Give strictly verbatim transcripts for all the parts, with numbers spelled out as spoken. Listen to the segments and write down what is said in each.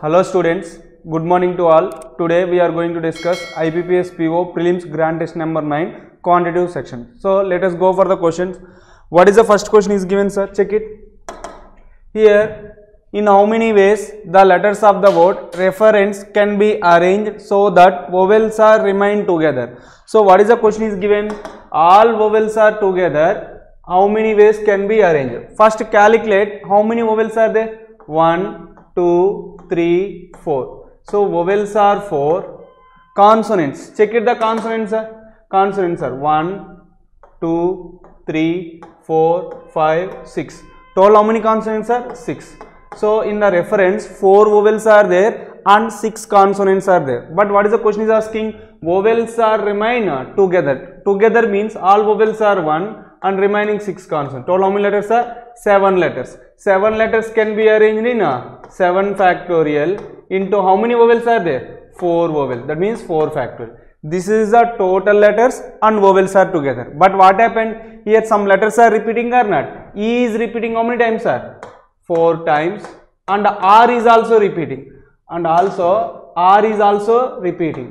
Hello students, good morning to all. Today we are going to discuss I B P S P O prelims grand test number nine quantitative section. So let us go for the questions. What is the first question is given, sir? Check it. Here, in how many ways the letters of the word reference can be arranged so that vowels are remain together? So what is the question is given? All vowels are together. How many ways can be arranged? First calculate how many vowels are there. one, two, three, four. So vowels are four. Consonants, check it, the consonants are, consonants are one, two, three, four, five, six. Total how many consonants are? six. So in the reference four vowels are there and six consonants are there. But what is the question is asking? Vowels are remain together. Together means all vowels are one and remaining six consonants. Total how many letters are? seven letters. seven letters can be arranged in seven factorial into how many vowels are there? four vowels. That means four factorial. This is the total letters and vowels are together. But what happened? Here some letters are repeating or not? E is repeating how many times, sir? four times. And R is also repeating. And also R is also repeating.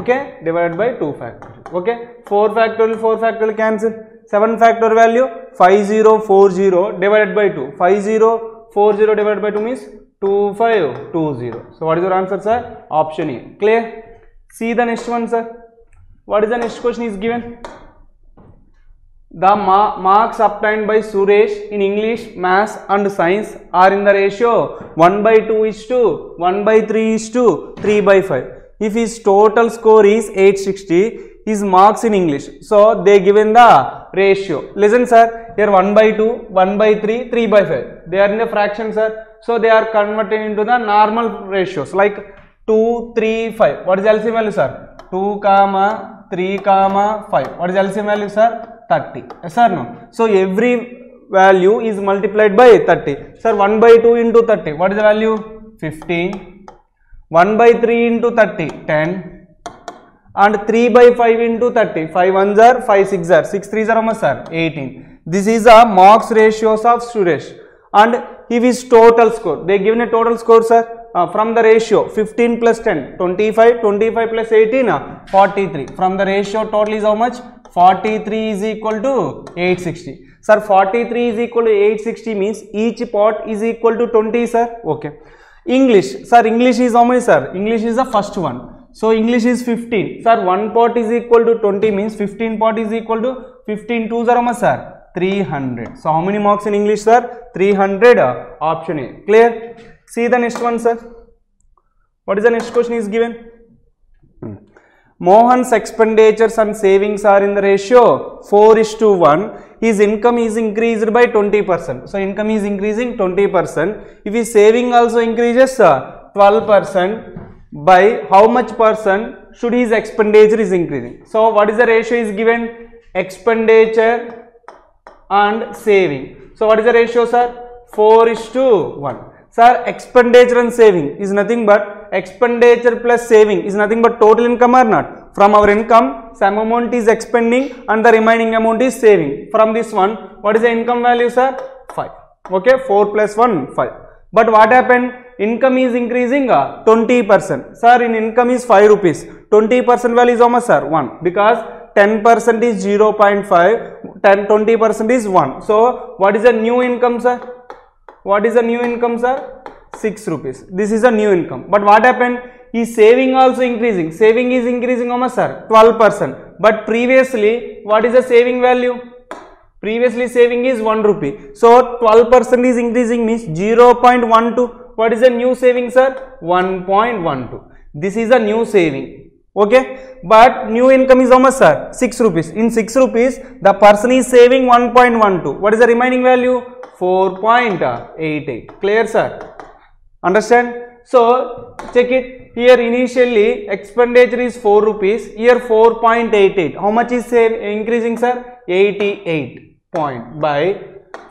Okay? Divided by two factorial. Okay? four factorial, four factorial cancel. seven factor value five zero four zero divided by two. five zero four zero divided by two means two five two zero. So what is your answer, sir? Option A. Clear? See the next one, sir. What is the next question is given? The ma marks obtained by Suresh in English, Maths and Science are in the ratio one by two is to, one by three is to, three by five. If his total score is eight sixty, is marks in English. So they given the ratio. Listen, sir, here one by two, one by three, three by five. They are in the fraction, sir. So they are converted into the normal ratios like two, three, five. What is L C M value, sir? two, three, five. What is L C M value, sir? thirty. Yes or no? So every value is multiplied by thirty. Sir, one by two into thirty. What is the value? fifteen. one by three into thirty. ten. And three by five into thirty, five ones are, five sixes are, six threes are how much, sir? eighteen. This is a marks ratios of Suresh. And if his total score, they given a total score, sir, uh, from the ratio fifteen plus ten, twenty-five, twenty-five plus eighteen, uh, forty-three. From the ratio total is how much? forty-three is equal to eight sixty. Sir, forty-three is equal to eight sixty means each part is equal to twenty, sir. Okay. English, sir, English is how many, sir? English is the first one. So English is fifteen. Sir, one part is equal to twenty means fifteen part is equal to fifteen twos are how much, sir? three hundred. So how many marks in English, sir? three hundred. Option A. Clear? See the next one, sir. What is the next question is given? Hmm. Mohan's expenditures and savings are in the ratio four is to one. His income is increased by twenty percent. So income is increasing twenty percent. If his saving also increases, sir, twelve percent. By how much percent should his expenditure is increasing? So what is the ratio is given? Expenditure and saving. So what is the ratio, sir? four is to one. Sir, expenditure and saving is nothing but expenditure plus saving is nothing but total income or not? From our income, some amount is expending and the remaining amount is saving. From this one, what is the income value, sir? five. Okay, four plus one, five. But what happened? Income is increasing uh, twenty percent. Sir, in income is five rupees. twenty percent value is how much, sir? one. Because ten percent is zero point five, twenty percent is one. So what is the new income, sir? What is the new income, sir? six rupees. This is a new income. But what happened? Is saving also increasing. Saving is increasing how much, sir? twelve percent. But previously, what is the saving value? Previously saving is one rupee. So twelve percent is increasing means zero point one two. What is the new saving, sir? one point one two. This is a new saving. Okay. But new income is how much, sir? six rupees. In six rupees, the person is saving one point one two. What is the remaining value? four point eight eight. Clear, sir? Understand? So, check it. Here initially expenditure is four rupees. Here four point eight eight. How much is save increasing, sir? eighty-eight point by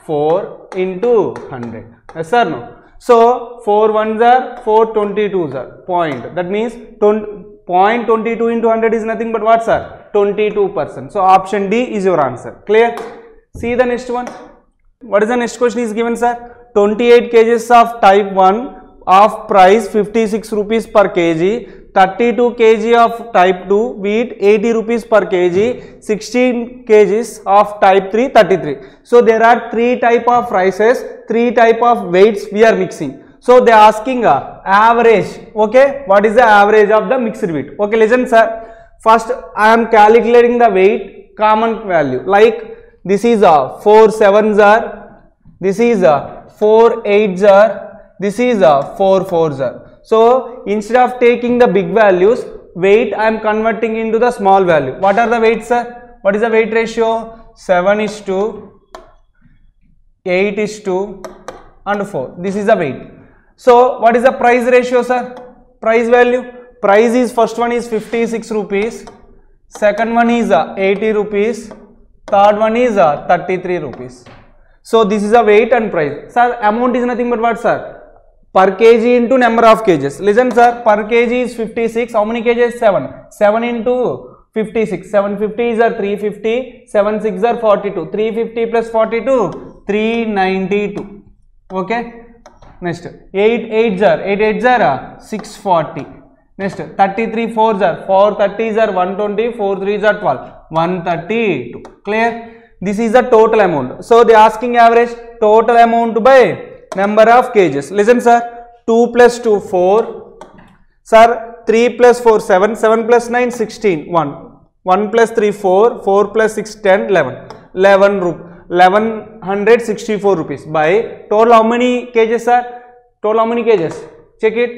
four into one hundred. Yes, sir? No. So, four ones are, four twenty-twos are, point. That means, zero point two two into one hundred is nothing but what, sir? twenty-two percent. So, option D is your answer. Clear? See the next one. What is the next question is given, sir? twenty-eight cages of type one of price fifty-six rupees per kg, thirty-two kg of type two wheat eighty rupees per kg, sixteen kgs of type three thirty-three. So there are three type of prices, three type of weights we are mixing. So they are asking a average. Okay, what is the average of the mixed wheat? Okay, listen sir. First I am calculating the weight common value, like this is a four sevens are, this is a four eights are, this is a four fours are. So instead of taking the big values, weight I am converting into the small value. What are the weights sir? What is the weight ratio? seven is to eight is to and four. This is the weight. So what is the price ratio sir? Price value. Price is first one is fifty-six rupees, second one is eighty rupees, third one is thirty-three rupees. So this is a weight and price. Sir, amount is nothing but what sir? Per kg into number of kgs. Listen sir, per kg is fifty-six. How many kgs? seven. seven into fifty-six. seven fifty are three fifty. seven six are forty-two. three fifty plus forty-two, three ninety-two. Okay. Next, eight eights are, eight eights are six forty. Next, thirty-three fours are, four thirties are, one twenty, four threes are twelve, one thirty-two. Clear? This is the total amount. So they are asking average total amount by number of kgs. Listen sir, two plus two, four. Sir, three plus four, seven, seven plus nine, sixteen, one. one plus three, four, four plus six, ten, eleven. eleven rupees. eleven hundred sixty-four rupees by total how many kgs are? Total how many kgs? Check it.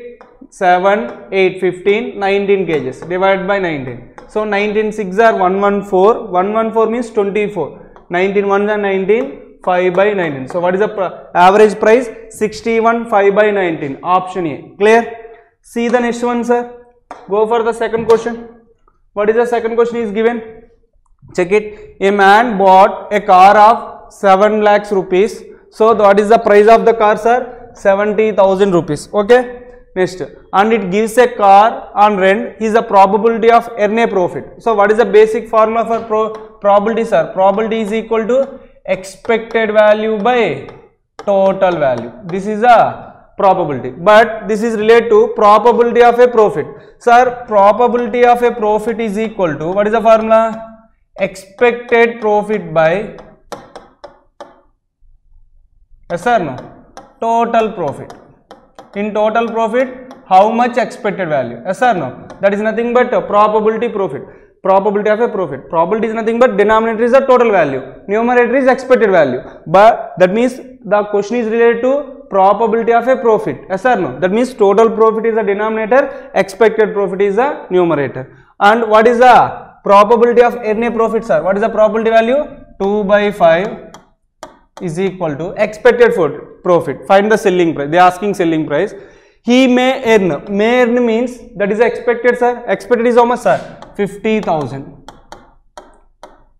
seven, eight, fifteen, nineteen kgs divided by nineteen. So nineteen six are one hundred fourteen. one hundred fourteen means twenty-four. nineteen ones are nineteen. five by nineteen. So what is the average price? sixty-one five by nineteen. Option A. Clear? See the next one sir. Go for the second question. What is the second question is given? Check it. A man bought a car of seven lakhs rupees. So what is the price of the car sir? seventy thousand rupees. Okay. Next. And it gives a car on rent is the probability of earn a profit. So what is the basic formula for pro probability sir? Probability is equal to expected value by total value. This is a probability, but this is related to probability of a profit. Sir, probability of a profit is equal to what is the formula? Expected profit by, yes or no, total profit. In total profit, how much expected value? Yes or no? That is nothing but probability profit. Probability of a profit. Probability is nothing but denominator is the total value. Numerator is expected value. But that means the question is related to probability of a profit. Yes or no? That means total profit is the denominator, expected profit is the numerator. And what is the probability of earn a profit sir? What is the probability value? two by five is equal to expected profit. Find the selling price. They are asking selling price. He may earn. May earn means that is expected sir. Expected is how much sir? fifty thousand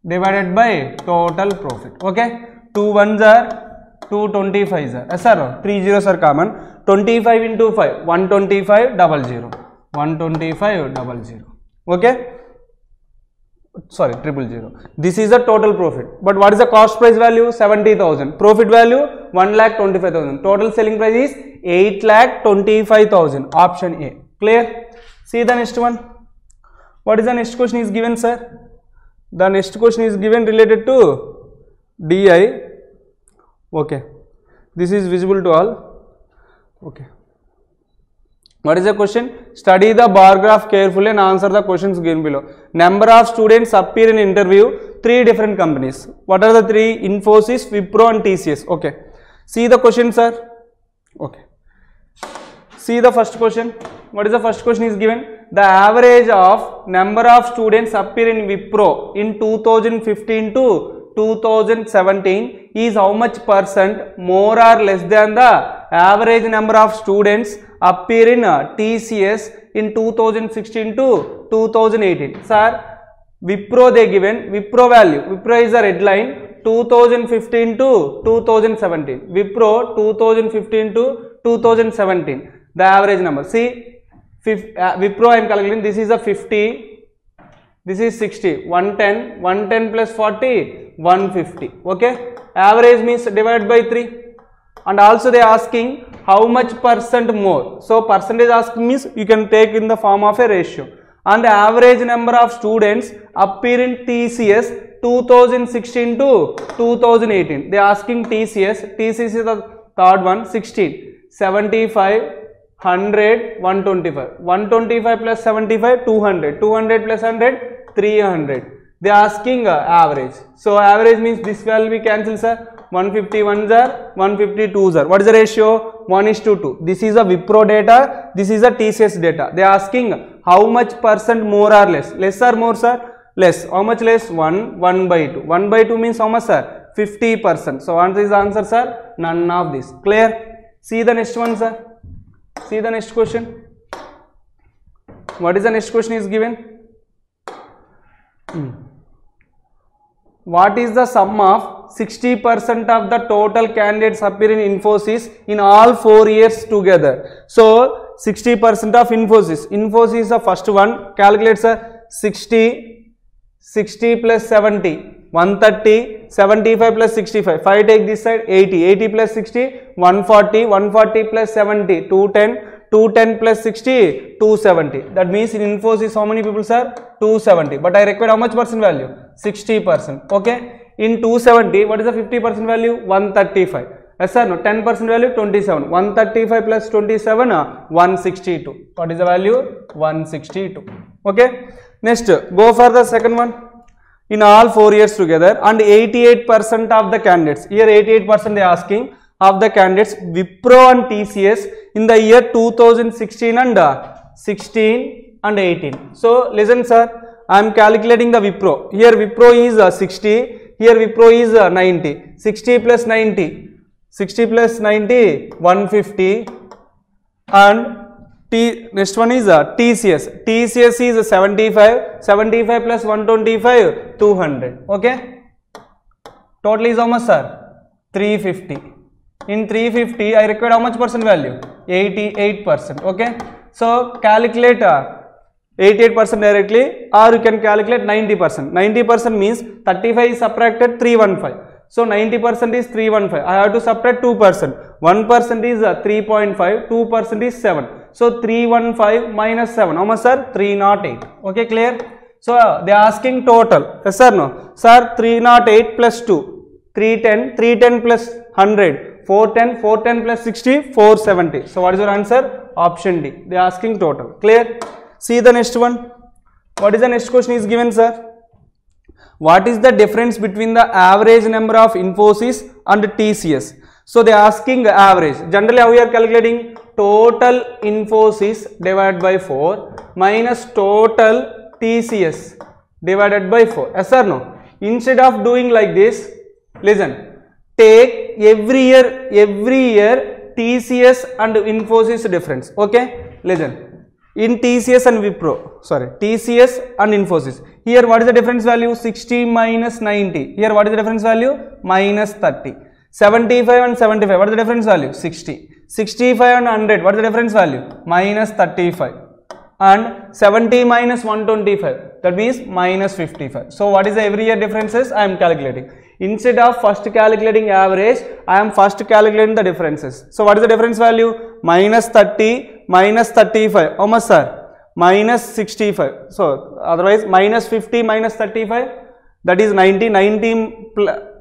divided by total profit. Okay. two ones are, two twenty-fives sir. Yes sir. three zeros are common. twenty-five into five. one twenty-five double zero. one twenty-five double zero. Okay. Sorry, triple zero. This is the total profit. But what is the cost price value? Seventy thousand. Profit value one lakh twenty five thousand. Total selling price is eight lakh twenty five thousand. Option A. Clear? See the next one. What is the next question is given, sir? The next question is given related to D I. Okay. This is visible to all. Okay. What is the question? Study the bar graph carefully and answer the questions given below. Number of students appear in interview, three different companies. What are the three? Infosys, Wipro and T C S. Okay. See the question sir. Okay. See the first question. What is the first question is given? The average of number of students appear in Wipro in two thousand fifteen to two thousand seventeen is how much percent more or less than the average number of students appear in T C S in two thousand sixteen to two thousand eighteen. Sir, Wipro they given, Wipro value, Wipro is a red line, two thousand fifteen to two thousand seventeen. Wipro two thousand fifteen to two thousand seventeen, the average number. See, Wipro I am calculating, this is a fifty, this is sixty, one ten, one ten plus forty, one fifty. Okay, average means divided by three. and also they are asking how much percent more. So percentage ask means you can take in the form of a ratio. And the average number of students appear in T C S two thousand sixteen to two thousand eighteen. They are asking T C S. T C S is the third one, sixteen. seventy-five. one hundred, one twenty-five. one twenty-five plus seventy-five, two hundred. two hundred plus one hundred, three hundred. They are asking uh, average. So average means this value we cancel, sir. one fifty-one, sir. one fifty-two, sir. What is the ratio? one is to two. This is a Wipro data. This is a T C S data. They are asking how much percent more or less. Less or more, sir? Less. How much less? one. one by two. one by two means how much, sir? fifty percent. So what is the answer, sir? None of this. Clear? See the next one, sir. See the next question. What is the next question is given? Hmm. What is the sum of sixty percent of the total candidates appearing in Infosys in all four years together? So sixty percent of Infosys. Infosys is the first one. Calculate, sir. sixty, sixty plus seventy. one thirty, seventy-five plus sixty-five, five take this side, eighty, eighty plus sixty, one forty, one forty plus seventy, two ten, two ten plus sixty, two seventy. That means in Infosys how many people, sir? two seventy. But I require how much percent value? sixty percent. Okay. In two seventy, what is the fifty percent value? one thirty-five. Yes, sir. No, ten percent value twenty-seven. one thirty-five plus twenty-seven, one sixty-two. What is the value? one sixty-two. Okay. Next, go for the second one. In all four years together, and eighty-eight percent of the candidates, here eighty-eight percent they are asking of the candidates Wipro and T C S in the year two thousand sixteen and uh, sixteen and eighteen. So listen, sir, I am calculating the Wipro. Here Wipro is uh, sixty, here Wipro is uh, ninety. sixty plus ninety, sixty plus ninety, one fifty, and T, next one is uh, T C S. T C S is uh, seventy-five, seventy-five plus one twenty-five, two hundred. Okay. Total is how much, sir? three fifty. In three fifty, I require how much percent value? eighty-eight percent. Okay. So calculate uh, eighty-eight percent directly, or you can calculate ninety percent. ninety percent means thirty-five is subtracted three hundred fifteen. So ninety percent is three hundred fifteen. I have to subtract two percent. one percent is uh, three point five, two percent is seven. So three hundred fifteen minus seven, how much, sir? three hundred eight. Okay, clear? So uh, they are asking total. Yes, sir, no? Sir, three hundred eight plus two, three hundred ten, three hundred ten plus one hundred, four hundred ten, four hundred ten plus sixty, four hundred seventy. So what is your answer? Option D. They are asking total. Clear? See the next one. What is the next question is given, sir? What is the difference between the average number of Infosys and T C S? So they are asking average. Generally, how we are calculating? Total Infosys divided by four minus total T C S divided by four. Yes or no? Instead of doing like this, listen, take every year, every year T C S and Infosys difference. Okay, listen, in T C S and Wipro, sorry, T C S and Infosys. Here what is the difference value? sixty minus ninety. Here what is the difference value? Minus thirty. seventy-five and seventy-five, what is the difference value? sixty. sixty-five and one hundred, what is the difference value? Minus thirty-five. And seventy minus one twenty-five, that means minus fifty-five. So what is the every year differences? I am calculating. Instead of first calculating average, I am first calculating the differences. So what is the difference value? Minus thirty, minus thirty-five, how much, sir? Minus sixty-five. So otherwise minus fifty minus thirty-five, that is ninety, ninety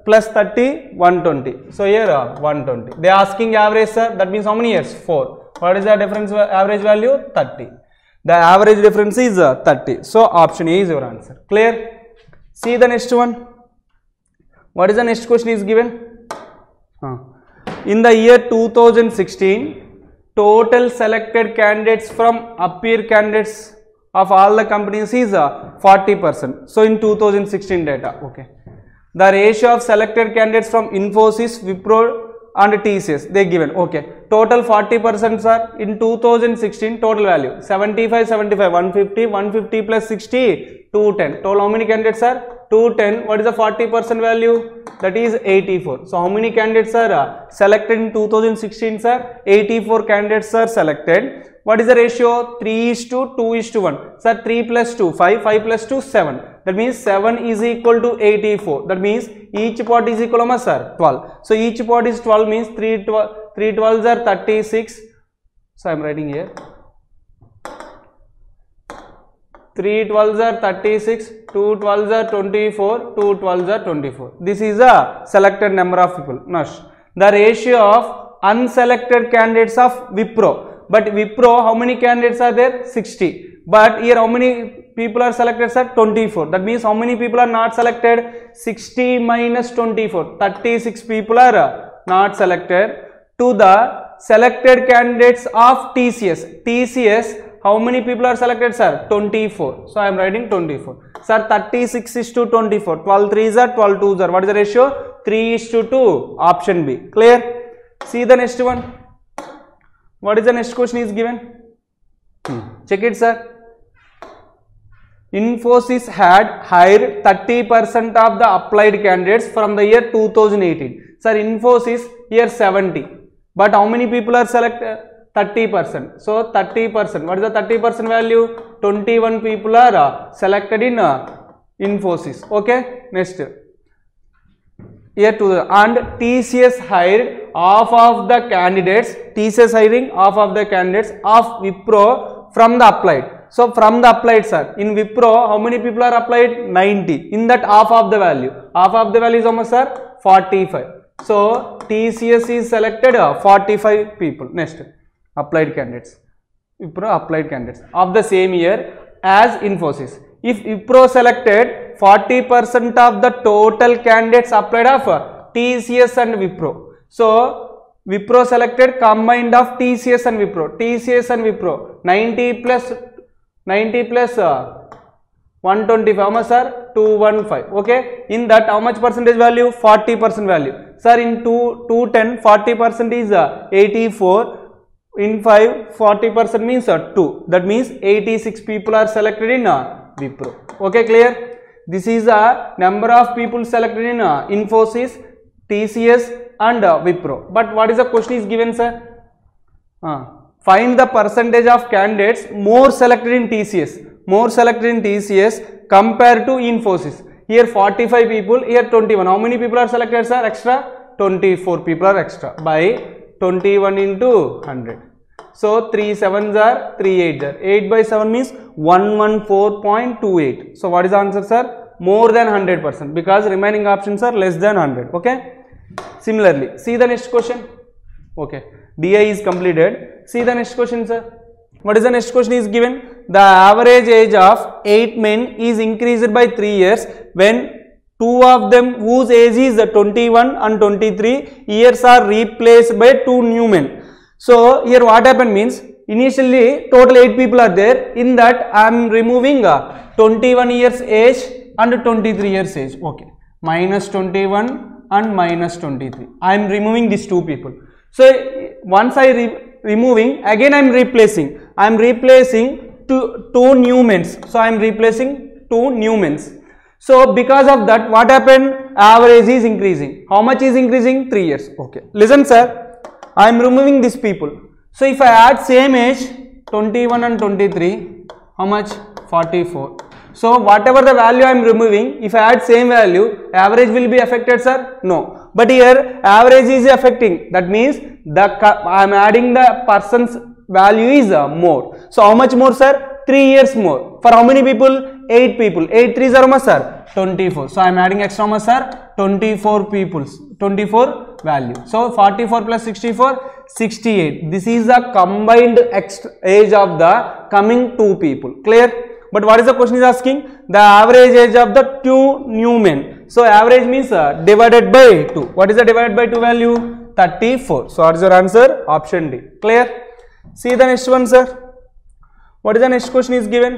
plus thirty, one twenty. So here uh, one twenty. They are asking average, sir. That means how many years? four. What is the difference average value? thirty. The average difference is uh, thirty. So option A is your answer. Clear? See the next one. What is the next question is given? Huh. In the year two thousand sixteen, total selected candidates from appear candidates of all the companies is uh, forty percent. So in two thousand sixteen data. Okay. The ratio of selected candidates from Infosys, Wipro and T C S, they given. Okay. Total forty percent are in two thousand sixteen total value. seventy-five, seventy-five, one fifty, one fifty plus sixty, two ten. Total how many candidates are? two ten. What is the forty percent value? That is eighty-four. So how many candidates are selected in two thousand sixteen, sir? eighty-four candidates are selected. What is the ratio? three is to two is to one. Sir, three plus two, five, five plus two, seven. That means seven is equal to eighty-four. That means each pot is equal to how much, sir? twelve. So each pot is twelve means three twelve three twelves are thirty-six. So I am writing here. Three twelves are thirty-six. Two twelves are twenty-four. Two twelves are twenty-four. This is a selected number of people. Now the ratio of unselected candidates of Wipro. But Wipro, how many candidates are there? Sixty. But here how many people are selected, sir? twenty-four. That means how many people are not selected? sixty minus twenty-four. thirty-six people are not selected. To the selected candidates of T C S. T C S, how many people are selected, sir? twenty-four. So I am writing twenty-four. Sir, thirty-six is to twenty-four. twelve threes are twelve twos are. What is the ratio? three is to two. Option B. Clear? See the next one. What is the next question is given? Hmm. Check it, sir. Infosys had hired thirty percent of the applied candidates from the year two thousand eighteen. Sir, Infosys year seventy. But how many people are selected? thirty percent. So, thirty percent. What is the thirty percent value? twenty-one people are uh, selected in uh, Infosys. Okay. Next. Year two. And T C S hired half of the candidates. T C S hiring half of the candidates of Wipro from the applied. So, from the applied, sir, in Wipro, how many people are applied? ninety. In that half of the value. Half of the value is how much, sir? forty-five. So, T C S is selected forty-five people. Next, applied candidates. Wipro applied candidates of the same year as Infosys. If Wipro selected forty percent of the total candidates applied of T C S and Wipro. So, Wipro selected combined of T C S and Wipro. T C S and Wipro. ninety plus ninety plus uh, one twenty-five, how much, sir? two hundred fifteen. Okay, in that how much percentage value? forty percent value, sir. In two ten forty percent is uh, eighty-four. In five forty percent means uh, two. That means eighty-six people are selected in uh, Wipro. Okay, clear? This is a uh, number of people selected in uh, Infosys, T C S and uh, Wipro. But what is the question is given, sir? Uh, Find the percentage of candidates more selected in T C S, more selected in T C S compared to Infosys. Here forty-five people, here twenty-one. How many people are selected, sir? Extra twenty-four people are extra by twenty-one into one hundred. So three sevens are three eights are. eight by seven means one hundred fourteen point two eight. So what is the answer, sir? More than one hundred percent, because remaining options are less than one hundred. Okay. Similarly, see the next question. Okay. D I is completed. See the next question, sir. What is the next question is given? The average age of eight men is increased by three years when two of them whose age is twenty-one and twenty-three years are replaced by two new men. So here what happened means, initially total eight people are there. In that I am removing uh, twenty-one years age and twenty-three years age. Okay. Minus twenty-one and minus twenty-three. I am removing these two people. So once I re removing, again I am replacing. I am replacing two two new men. So I am replacing two new men. So because of that, what happened? Average is increasing. How much is increasing? Three years. Okay. Listen, sir. I am removing these people. So if I add same age, twenty-one and twenty-three, how much? forty-four. So whatever the value I am removing, if I add same value, average will be affected, sir? No. But here average is affecting. That means the I am adding the person's value is uh, more. So how much more, sir? three years more. For how many people? eight people. eight threes are much, sir? twenty-four. So I am adding extra much, sir? twenty-four people. twenty-four value. So forty-four plus sixty-four, sixty-eight. This is the combined extra age of the coming two people. Clear? But what is the question is asking? The average age of the two new men. So average means uh, divided by two. What is the divided by two value? thirty-four. So what is your answer? Option D. Clear? See the next one, sir. What is the next question is given?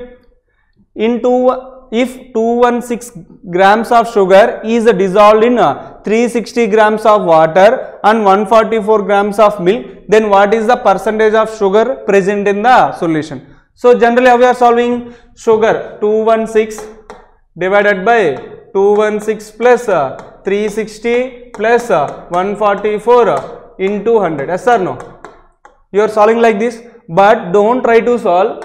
In two, if two hundred sixteen grams of sugar is dissolved in uh, three hundred sixty grams of water and one hundred forty-four grams of milk, then what is the percentage of sugar present in the solution? So generally how we are solving? Sugar two hundred sixteen divided by two hundred sixteen plus uh, three hundred sixty plus uh, one hundred forty-four uh, into one hundred. Yes or no? You are solving like this, but don't try to solve.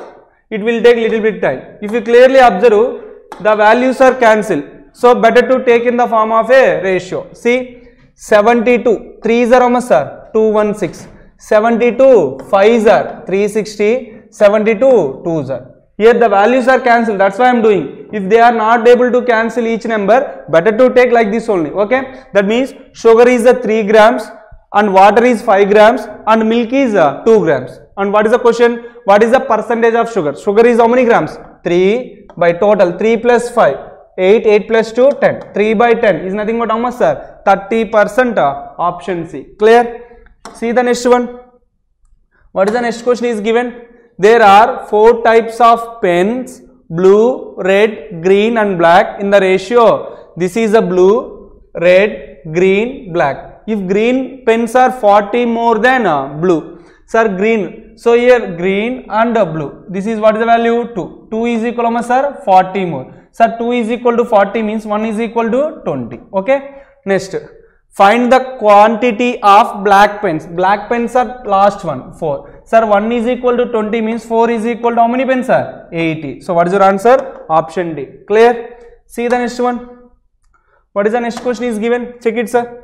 It will take little bit time. If you clearly observe, the values are cancelled, so better to take in the form of a ratio. See, seventy-two three zeros ma sir two hundred sixteen, seventy-two five zeros three hundred sixty, seventy-two two zeros. Here the values are cancelled, that's why I am doing. If they are not able to cancel each number, better to take like this only. Okay, that means sugar is a three grams and water is five grams and milk is uh, two grams. And what is the question? What is the percentage of sugar? Sugar is how many grams? three by total. three plus five. eight. eight plus two. ten. three by ten is nothing but how much sir? thirty percent. Uh, option C. Clear? See the next one. What is the next question is given? There are four types of pens. Blue, red, green and black in the ratio. This is a blue, red, green, black. If green pens are forty more than uh, blue, sir green, so here green and uh, blue, this is what is the value? two, two is equal to sir forty more, sir two is equal to forty means one is equal to twenty, okay. Next, find the quantity of black pens, black pens are last one, four, sir one is equal to twenty means four is equal to how many pens sir? eighty, so what is your answer? Option D, clear. See the next one, what is the next question is given, check it sir.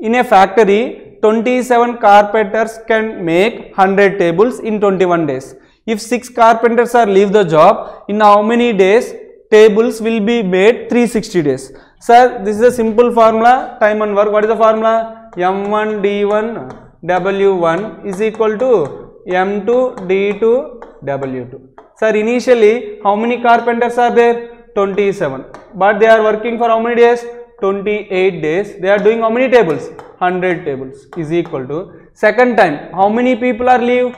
In a factory, twenty-seven carpenters can make one hundred tables in twenty-one days. If six carpenters are leave the job, in how many days tables will be made? three hundred sixty days. Sir, this is a simple formula, time and work. What is the formula? M one D one W one is equal to M two D two W two. Sir, initially how many carpenters are there? twenty-seven. But they are working for how many days? twenty-eight days. They are doing how many tables? one hundred tables is equal to. Second time, how many people are leave?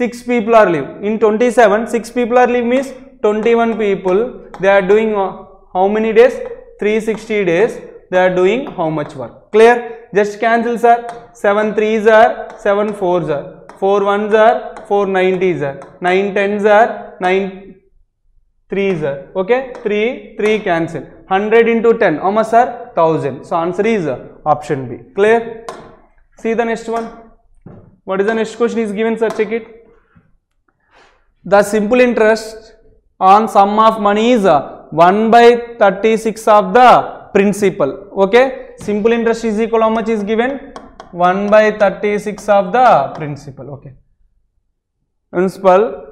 six people are leave. In twenty-seven, six people are leave means twenty-one people. They are doing how many days? three hundred sixty days. They are doing how much work? Clear? Just cancel sir. seven threes are, seven fours are, four ones are, four nineties are, nine tens are, nine threes are. Okay? three, three cancel. one hundred into ten, how much sir? one thousand. So answer is option B. Clear? See the next one. What is the next question is given sir? Check it. The simple interest on sum of money is one by thirty-six of the principal. Okay. Simple interest is equal how much is given? one by thirty-six of the principal. Okay. Principal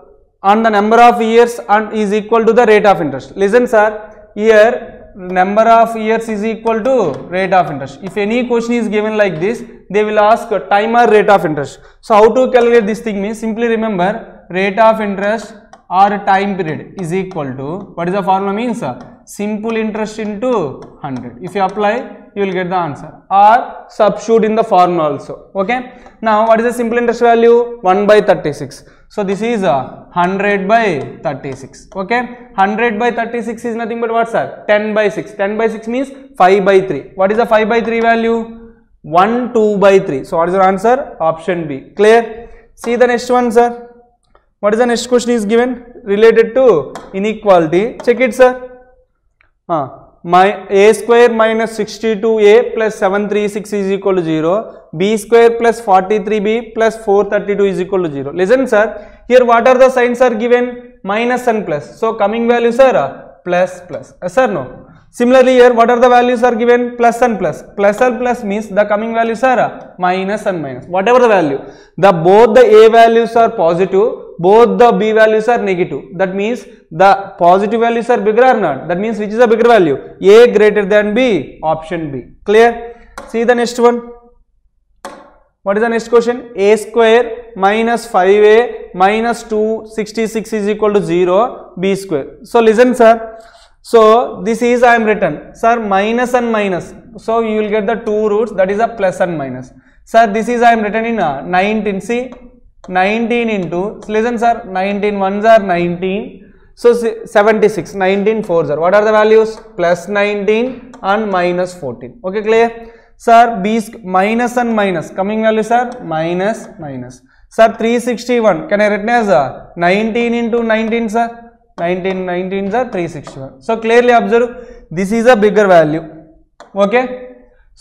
on the number of years and is equal to the rate of interest. Listen sir. Here number of years is equal to rate of interest. If any question is given like this, they will ask time or rate of interest. So how to calculate this thing means simply remember rate of interest or time period is equal to what is the formula means? Simple interest into one hundred. If you apply, you will get the answer or substitute in the formula also. Okay. Now what is the simple interest value? one by thirty-six. So this is one hundred by thirty-six. Okay. one hundred by thirty-six is nothing but what sir? ten by six. ten by six means five by three. What is the five by three value? one, two by three. So what is your answer? Option B. Clear? See the next one sir. What is the next question is given? Related to inequality. Check it sir. Uh, my a square minus sixty-two a plus seven hundred thirty-six is equal to zero. B square plus forty-three b plus four hundred thirty-two is equal to zero. Listen sir, here what are the signs are given? Minus and plus. So coming values sir, plus plus. Yes or no? Similarly here what are the values are given? Plus and plus. Plus and plus means the coming values are minus and minus. Whatever the value. The both the a values are positive. Both the b values are negative. That means the positive values are bigger or not? That means which is the bigger value? A greater than b. Option B. Clear? See the next one. What is the next question? A square minus five a minus two hundred sixty-six is equal to zero. B square. So listen sir. So this is I am written. Sir minus and minus. So you will get the two roots. That is a plus and minus. Sir this is I am written in a nineteen. See. nineteen into, listen sir, nineteen ones are nineteen, so seventy-six, nineteen fours are, what are the values? Plus nineteen and minus fourteen, okay clear? Sir, b minus and minus, coming values are minus, minus. Sir, three hundred sixty-one, can I write as a nineteen into nineteen sir? nineteen, nineteen is three hundred sixty-one. So clearly observe, this is a bigger value, okay?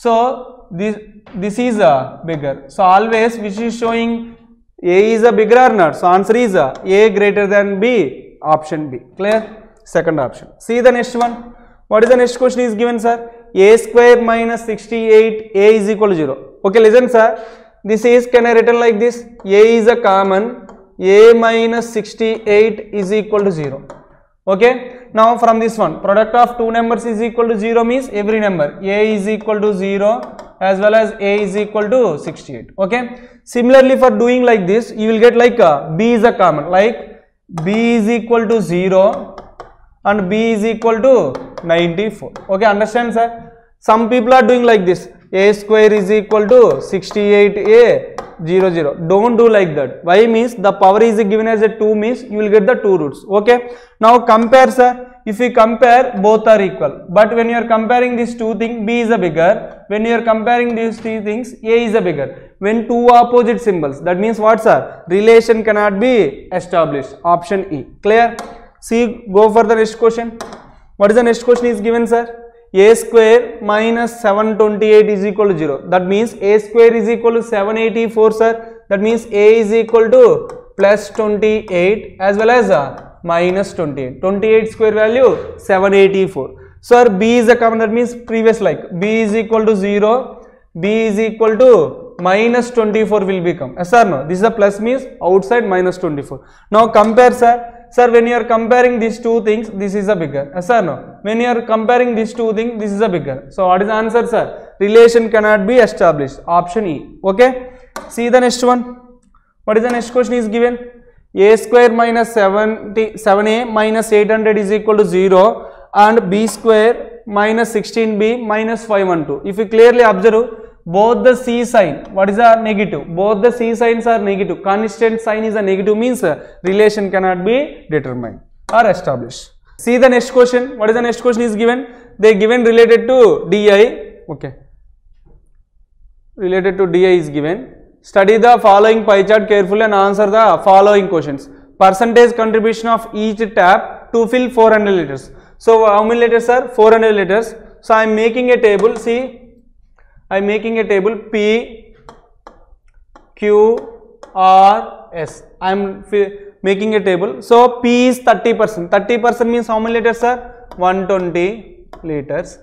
So, this, this is a bigger, so always which is showing A is a bigger or not? So answer is A, A greater than B, option B. Clear? second option. See the next one. What is the next question is given, sir? A square minus sixty-eight, A is equal to zero. Okay, listen, sir. This is, can I written like this? A is a common. A minus sixty-eight is equal to zero. Okay. Now from this one, product of two numbers is equal to zero means every number A is equal to zero as well as A is equal to sixty-eight. Okay. Similarly, for doing like this, you will get like a, B is a common, like B is equal to zero and B is equal to ninety-four. Okay. Understand, sir? Some people are doing like this. A square is equal to sixty-eight A zero zero. Don't do like that. Why means the power is given as a two means you will get the two roots. Okay. Now compare, sir. If you compare, both are equal. But when you are comparing these two things, B is a bigger. When you are comparing these three things, A is a bigger. When two opposite symbols, that means what, sir? Relation cannot be established. Option E. Clear? See, go for the next question. What is the next question is given, sir? A square minus seven twenty-eight is equal to zero. That means A square is equal to seven eighty-four, sir. That means A is equal to plus twenty-eight as well as uh, minus twenty-eight. twenty-eight square value seven eighty-four. Sir, B is a common, that means previous like B is equal to zero, B is equal to minus twenty-four will become. Yes or no? This is a plus means outside minus twenty-four. Now compare, sir. Sir, when you are comparing these two things, this is a bigger. Yes or no? When you are comparing these two things, this is a bigger. So, what is the answer, sir? Relation cannot be established. Option E. Okay. See the next one. What is the next question is given? A square minus seven A minus eight hundred is equal to zero and B square minus sixteen B minus five twelve. If you clearly observe, both the C sign, what is a negative? Both the C signs are negative. Constant sign is a negative means relation cannot be determined or established. See the next question. What is the next question is given? They given related to D I. Okay. Related to D I is given. Study the following pie chart carefully and answer the following questions. Percentage contribution of each tap to fill four hundred liters. So how many liters, sir? four hundred liters. So I am making a table. See. I am making a table P, Q, R, S. I am making a table. So, P is thirty percent. thirty percent means how many liters, sir? one hundred twenty liters.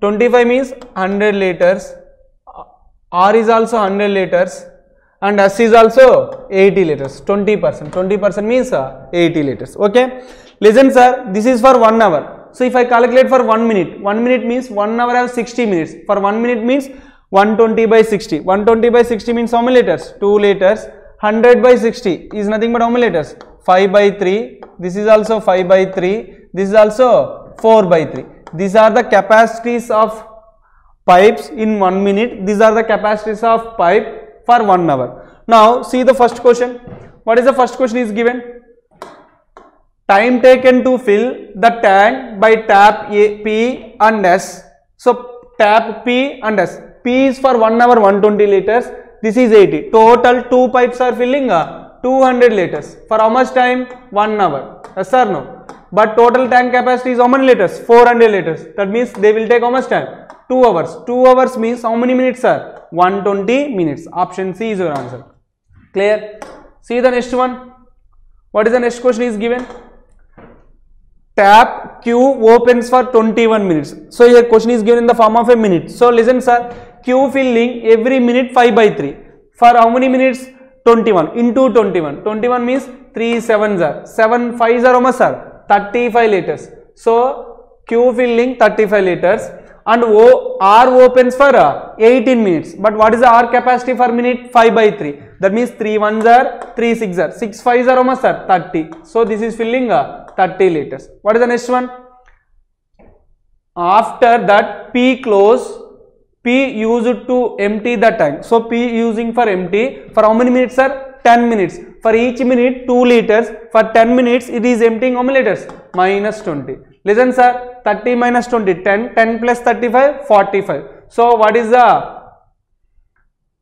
twenty-five means one hundred liters. R is also one hundred liters. And S is also eighty liters. twenty percent. twenty percent means uh, eighty liters. Okay. Listen, sir. This is for one hour. So, if I calculate for one minute, one minute means one hour has sixty minutes. For one minute means one hundred twenty by sixty. one hundred twenty by sixty means how many liters? two liters. one hundred by sixty is nothing but how many liters? five by three. This is also five by three. This is also four by three. These are the capacities of pipes in one minute. These are the capacities of pipe for one hour. Now, see the first question. What is the first question is given? Time taken to fill the tank by tap A, P and S. So, tap P and S. P is for one hour one hundred twenty liters. This is eighty. Total two pipes are filling uh, two hundred liters. For how much time? one hour. Yes or no? But total tank capacity is how many liters? four hundred liters. That means they will take how much time? two hours. two hours means how many minutes, sir? one hundred twenty minutes. Option C is your answer. Clear? See the next one. What is the next question is given? Tap Q opens for twenty-one minutes. So your question is given in the form of a minute. So listen, sir, Q filling every minute five by three. For how many minutes? twenty-one into twenty-one. twenty-one means three sevens are. seven fives are how much, sir? thirty-five liters. So Q filling thirty-five liters and O, R opens for uh, eighteen minutes. But what is the R capacity for minute? five by three. That means three ones are, three sixes are. six fives are how much, sir? thirty. So this is filling uh, thirty liters. What is the next one? After that, P close. P used to empty the tank. So P using for empty. For how many minutes, sir? ten minutes. For each minute, two liters. For ten minutes, it is emptying how many liters? Minus twenty. Listen, sir. thirty minus twenty. ten. ten plus thirty-five. forty-five. So what is the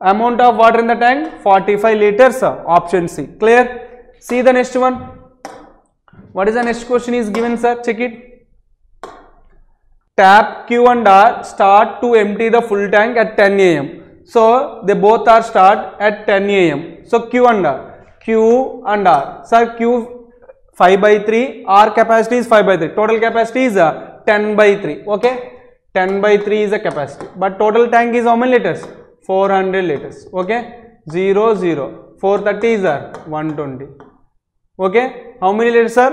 amount of water in the tank? forty-five liters, sir. Option C. Clear? See the next one. What is the next question is given, sir? Check it. Tap Q and R start to empty the full tank at ten A M. So they both are start at ten A M. So Q and R. Q and R. Sir, Q five by three. Our capacity is five by three. Total capacity is ten by three. Okay. ten by three is a capacity. But total tank is how many liters? four hundred liters. Okay. zero, zero. four thirty is one twenty. Okay. How many liters, sir?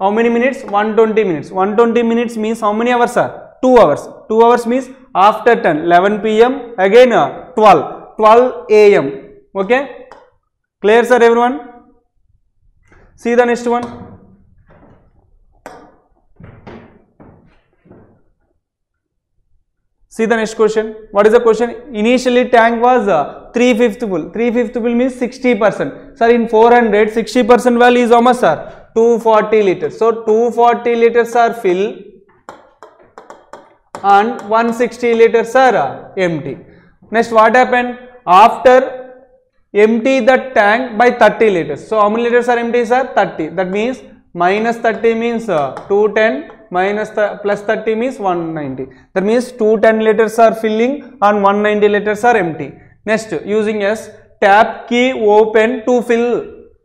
How many minutes? one hundred twenty minutes. one hundred twenty minutes means how many hours, sir? two hours. two hours means after ten. eleven p m Again twelve. twelve a m Okay. Clear, sir, everyone? See the next one. See the next question. What is the question? Initially tank was uh, three fifth full. three fifth full means sixty percent. Sir, in four hundred, sixty percent value is how much, sir? two hundred forty liters. So, two hundred forty liters are fill and one hundred sixty liters are uh, empty. Next, what happened? After empty the tank by thirty liters. So, how many liters are empty, sir? thirty. That means minus thirty means uh, two hundred ten minus th plus thirty means one hundred ninety. That means two hundred ten liters are filling and one hundred ninety liters are empty. Next, using S, tap key open to fill.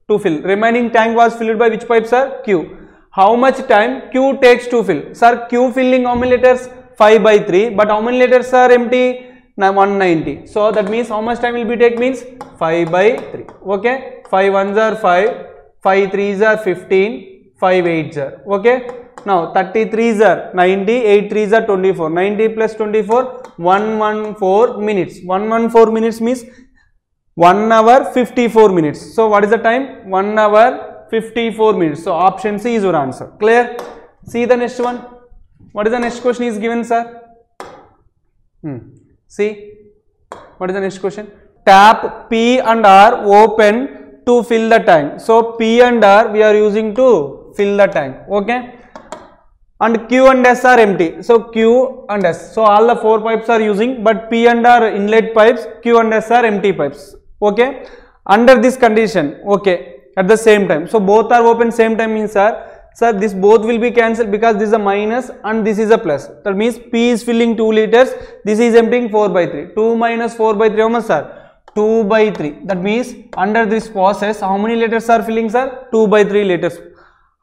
To fill. Remaining tank was filled by which pipe, sir? Q. How much time Q takes to fill? Sir, Q filling how many liters? five by three. But how many liters are empty? Now one hundred ninety. So that means how much time will be take means five by three. Okay. five ones are five. five threes are fifteen. five eights are. Okay. Now thirty-threes are ninety. eight threes are twenty-four. ninety plus twenty-four. one hundred fourteen minutes. one hundred fourteen minutes means one hour fifty-four minutes. So what is the time? one hour fifty-four minutes. So option C is your answer. Clear? See the next one. What is the next question is given, sir? Hmm. See, what is the next question? Tap P and R open to fill the tank. So, P and R we are using to fill the tank. Okay. And Q and S are empty. So, Q and S. So, all the four pipes are using, but P and R inlet pipes, Q and S are empty pipes. Okay. Under this condition, okay, at the same time. So, both are open same time means are. Sir, this both will be cancelled because this is a minus and this is a plus. That means P is filling two liters, this is emptying four by three. two minus four by three, how much, sir? two by three. That means under this process, how many liters are filling, sir? two by three liters.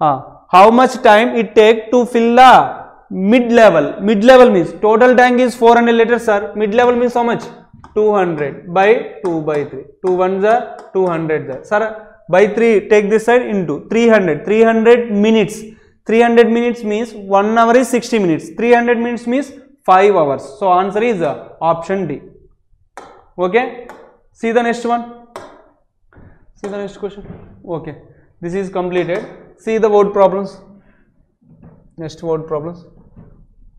Uh, how much time it take to fill the mid-level? Mid-level means total tank is four hundred liters, sir. Mid-level means how much? two hundred by two by three. two ones are two hundred. Sir, by three take this side into three hundred. three hundred minutes. three hundred minutes means one hour is sixty minutes. three hundred minutes means five hours. So answer is uh, option D. Okay. See the next one. See the next question. Okay. This is completed. See the word problems. Next word problems.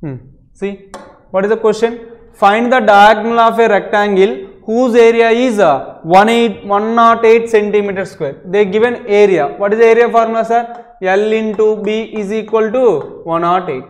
Hmm. See. What is the question? Find the diagonal of a rectangle whose area is uh, one hundred eight centimeter square. They given area. What is the area formula, sir? L into B is equal to one hundred eight.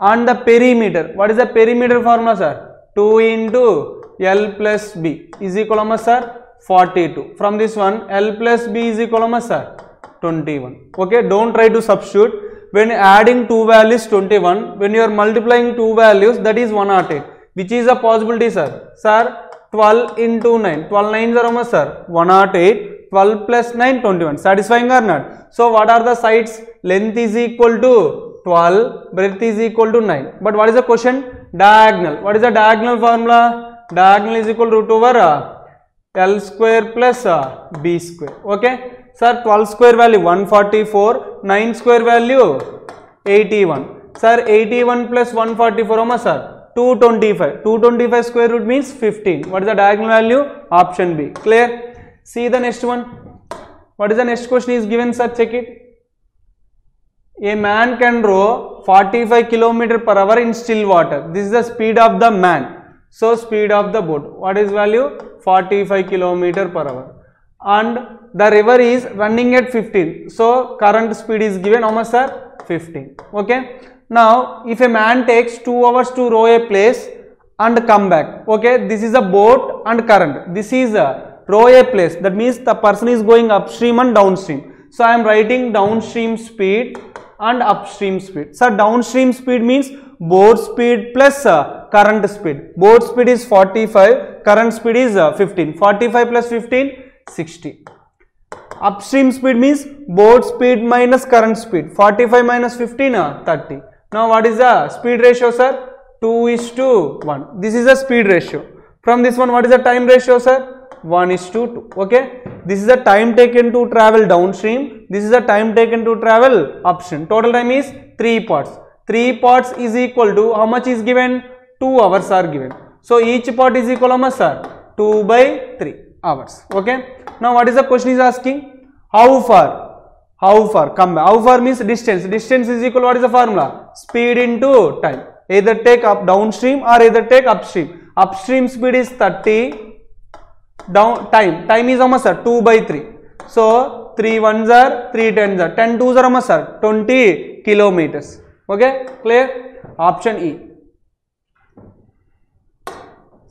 And the perimeter. What is the perimeter formula, sir? two into L plus B is equal to, sir, forty-two. From this one, L plus B is equal to, sir, twenty-one. Okay, don't try to substitute. When adding two values, twenty-one. When you are multiplying two values, that is one hundred eight. Which is a possibility, sir? Sir, twelve into nine. twelve nines are how much, sir? one hundred eight. twelve plus nine, twenty-one. Satisfying or not? So, what are the sides? Length is equal to twelve. Breadth is equal to nine. But what is the question? Diagonal. What is the diagonal formula? Diagonal is equal to root over uh, L square plus uh, B square. Okay. Sir, twelve square value one hundred forty-four. nine square value eighty-one. Sir, eighty-one plus one hundred forty-four, how much, sir? two hundred twenty-five. two hundred twenty-five square root means fifteen. What is the diagonal value? Option B. Clear? See the next one. What is the next question is given, sir? Check it. A man can row forty-five kilometers per hour in still water. This is the speed of the man. So, speed of the boat. What is value? forty-five kilometers per hour. And the river is running at fifteen. So, current speed is given. How much, sir? fifteen. Okay. Now, if a man takes two hours to row a place and come back, okay, this is a boat and current, this is a row a place, that means the person is going upstream and downstream. So, I am writing downstream speed and upstream speed. So, downstream speed means boat speed plus uh, current speed. Boat speed is forty-five, current speed is uh, fifteen. forty-five plus fifteen, sixty. upstream speed means board speed minus current speed, forty-five minus fifteen, thirty. Now what is the speed ratio, sir? two is to one. This is the speed ratio. From this one, what is the time ratio, sir? one is to two. Okay, this is the time taken to travel downstream, this is the time taken to travel upstream. Total time is three parts. three parts is equal to how much is given? two hours are given. So each part is equal to how much, sir? two by three hours. Okay. Now what is the question is asking? How far? How far? Come back. How far means distance. Distance is equal to what is the formula? Speed into time. Either take up downstream or either take upstream. Upstream speed is thirty. Down time. Time is how much, sir? two by three. So three ones are three tens are ten twos are how much, sir? twenty kilometers. Okay, clear? Option E.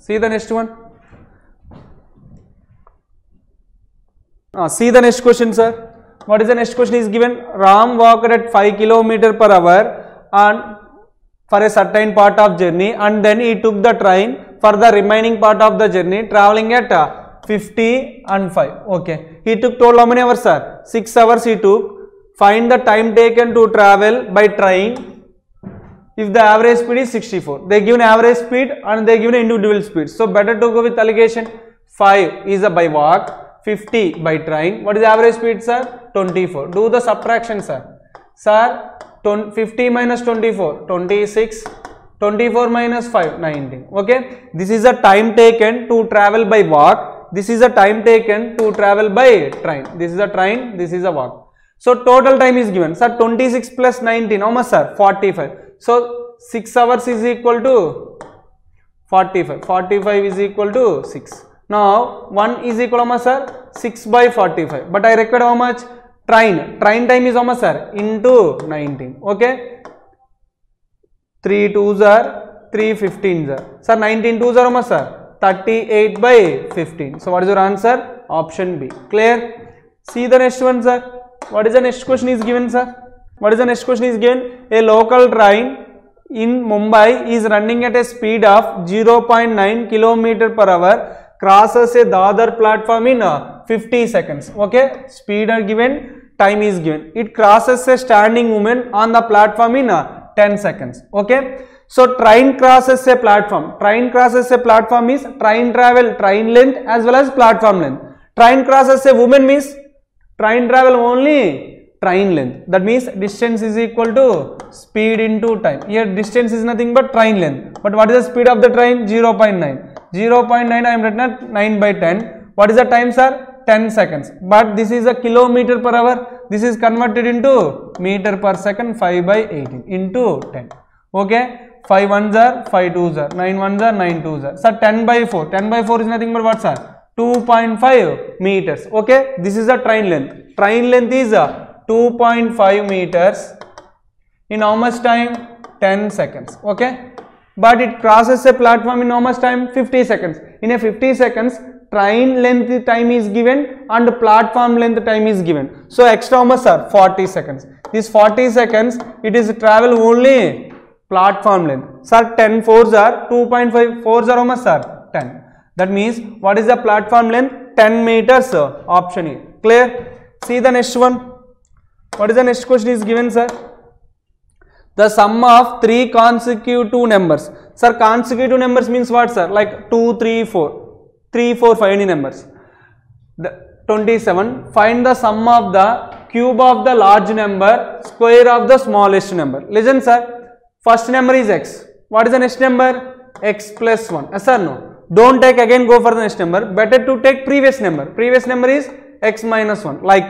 See the next one. Ah, see the next question, sir. What is the next question is given? Ram walked at five kilometer per hour and for a certain part of journey, and then he took the train for the remaining part of the journey, traveling at uh, fifty and five. Okay, he took total how many hours, sir? Six hours he took. Find the time taken to travel by train if the average speed is sixty-four. They give an average speed and they give an individual speed. So better to go with allocation. five is a by walk, fifty by train. What is the average speed, sir? twenty-four. Do the subtraction, sir. Sir, fifty minus twenty-four, twenty-six. twenty-four minus five, nineteen. Okay. This is the time taken to travel by walk. This is the time taken to travel by train. This is a train. This is a walk. So total time is given, sir, twenty-six plus nineteen, how much, sir? forty-five. So six hours is equal to forty-five, forty-five is equal to six. Now one is equal to how much, sir? six by forty-five, but I required how much? Train, train time is how much, sir? Into nineteen, okay. three twos are, three fifteens are, sir, nineteen twos are how much, sir? thirty-eight by fifteen. So what is your answer? Option B, clear? See the next one, sir. What is the next question is given, sir? What is the next question is given? A local train in Mumbai is running at a speed of zero point nine kilometer per hour, crosses a Dadar platform in fifty seconds. Okay, speed are given, time is given. It crosses a standing woman on the platform in ten seconds. Okay, so train crosses a platform. Train crosses a platform is train travel, train length as well as platform length. Train crosses a woman means train travel only train length. That means distance is equal to speed into time. Here distance is nothing but train length. But what is the speed of the train? zero point nine. zero point nine I am written at nine by ten. What is the time, sir? ten seconds. But this is a kilometer per hour. This is converted into meter per second, five by eighteen into ten. Okay. five ones are, five twos are, nine ones are, nine twos are. Sir, ten by four. ten by four is nothing but what, sir? two point five meters. Okay, this is the train length. Train length is two point five meters in how much time? ten seconds. Okay, but it crosses a platform in how much time? fifty seconds. In a fifty seconds, train length time is given and platform length time is given. So extra how much, sir? forty seconds. This forty seconds, it is travel only platform length. Sir, ten fours are two point five. Fours are how much, sir? ten. That means what is the platform length? ten meters, sir. Option E. Clear? See the next one. What is the next question is given, sir? The sum of three consecutive numbers. Sir, consecutive numbers means what, sir? Like two, three, four. three, four, five, any numbers. The twenty-seven. Find the sum of the cube of the large number, square of the smallest number. Listen, sir. First number is x. What is the next number? X plus one. Yes or no? Don't take again, go for the next number. Better to take previous number. Previous number is x minus one, like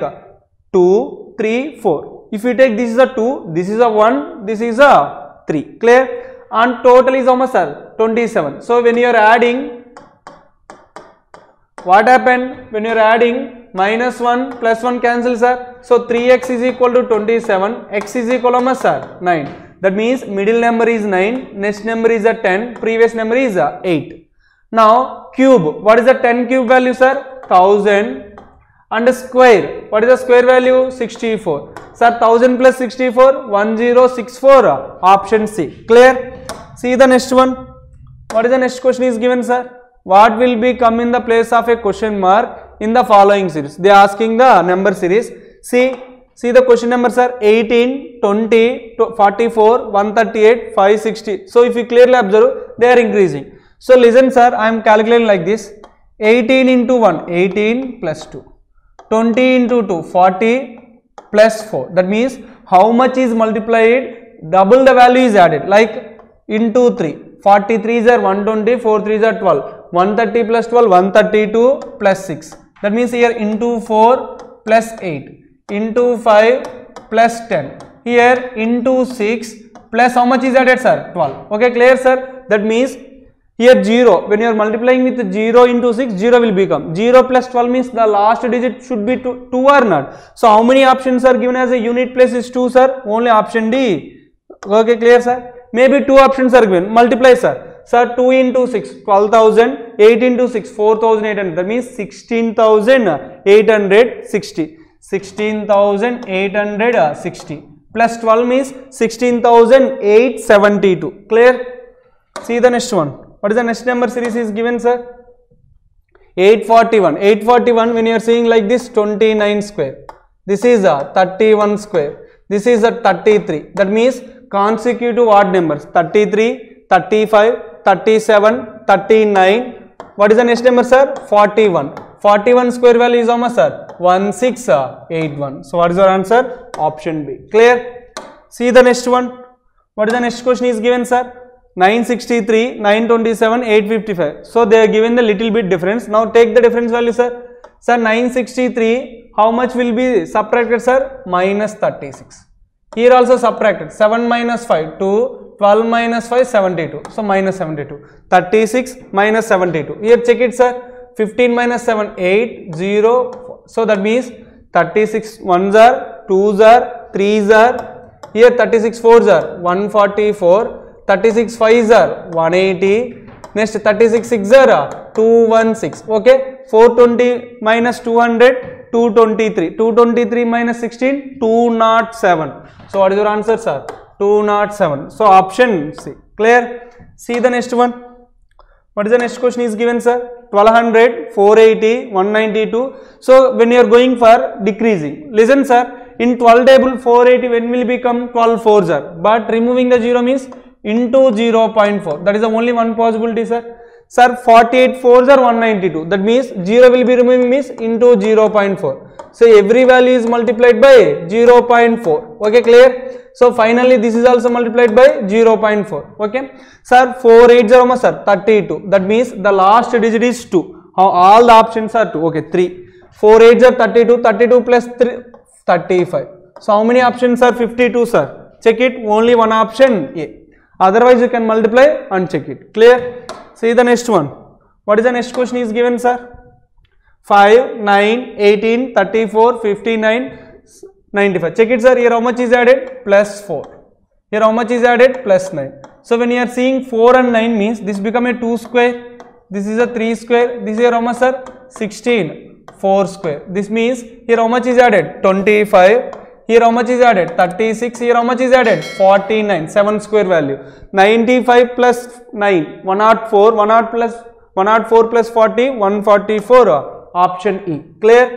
two, three, four. If you take this is a two, this is a one, this is a three. Clear? And total is how much, sir? twenty-seven. So when you are adding, what happened? When you are adding, minus one plus one cancel, sir. So three x is equal to twenty-seven, x is equal to how much, sir? nine. That means middle number is nine, next number is a ten, previous number is a eight. Now cube, what is the ten cube value, sir? one thousand. And square, what is the square value? sixty-four. Sir, one thousand plus sixty-four, one thousand sixty-four. Option C. Clear? See the next one. What is the next question is given, sir? What will be come in the place of a question mark in the following series. They are asking the number series. See, see the question numbers are eighteen, twenty, forty-four, one thirty-eight, five sixty. So if you clearly observe, they are increasing. So listen, sir, I am calculating like this: eighteen into one, eighteen plus two. twenty into two, forty plus four. That means how much is multiplied? Double the value is added. Like into three. forty-three is one twenty, four threes are twelve, one thirty plus twelve, one thirty-two plus six. That means here into four plus eight, into five plus ten, here into six plus how much is added, sir? twelve. Okay, clear, sir? That means here zero, when you are multiplying with zero into six, zero will become. zero plus twelve means the last digit should be two, two or not. So how many options are given as a unit place is two, sir? Only option D. Okay, clear, sir? Maybe two options are given. Multiply, sir. Sir, two into six, twelve thousand. eight into six, four thousand eight hundred. That means sixteen thousand eight hundred sixty. sixteen thousand eight hundred sixty. Plus twelve means sixteen thousand eight hundred seventy-two. Clear? See the next one. What is the next number series is given, sir? eight forty-one. eight forty-one, when you are seeing like this, twenty-nine square. This is a thirty-one square. This is a thirty-three. That means consecutive odd numbers thirty-three, thirty-five, thirty-seven, thirty-nine. What is the next number, sir? forty-one. forty-one square value is how much, sir? one six eight one. So what is your answer? Option B. Clear? See the next one. What is the next question is given, sir? nine sixty-three, nine twenty-seven, eight fifty-five. So they are given the little bit difference. Now take the difference value, sir. Sir, nine sixty-three, how much will be subtracted, sir? minus thirty-six. Here also subtracted, seven minus five, two, twelve minus five, seventy-two, so minus seventy-two, thirty-six minus seventy-two, here check it, sir, fifteen minus seven, eight, zero, four. So that means thirty-six ones are, twos are, threes are, here thirty-six fours are, one forty-four, thirty-six fives are, one eighty, next thirty-six sixes are, two sixteen, okay, four twenty minus two hundred, two twenty-three. two twenty-three minus sixteen, two oh seven. So what is your answer, sir? two oh seven. So option C. Clear? See the next one. What is the next question is given, sir? twelve hundred, four eighty, one ninety-two. So when you are going for decreasing, listen, sir, in twelve table four eighty, when will become twelve fours, sir? But removing the zero means into zero point four. That is the only one possibility, sir. Sir, forty-eight fours are, one ninety-two. That means zero will be removing means into zero point four. So every value is multiplied by zero point four. Okay, clear? So finally this is also multiplied by zero point four. Okay. Sir, four eights are, sir, thirty-two. That means the last digit is two. All the options are two. Okay, three. four eights are thirty-two. thirty-two plus three, thirty-five. So how many options are fifty-two, sir? Check it. Only one option A. Otherwise you can multiply and check it. Clear? See the next one. What is the next question is given, sir? five, nine, eighteen, thirty-four, fifty-nine, ninety-five. Check it, sir. Here how much is added? plus four. Here how much is added? plus nine. So when you are seeing four and nine means this become a two square. This is a three square. This here how much, sir? sixteen, four square. This means here how much is added? twenty-five. Here how much is added? thirty-six. Here how much is added? forty-nine. seven square value. ninety-five plus nine. one hundred four. one hundred plus one hundred four plus forty. one forty-four. Option E. Clear?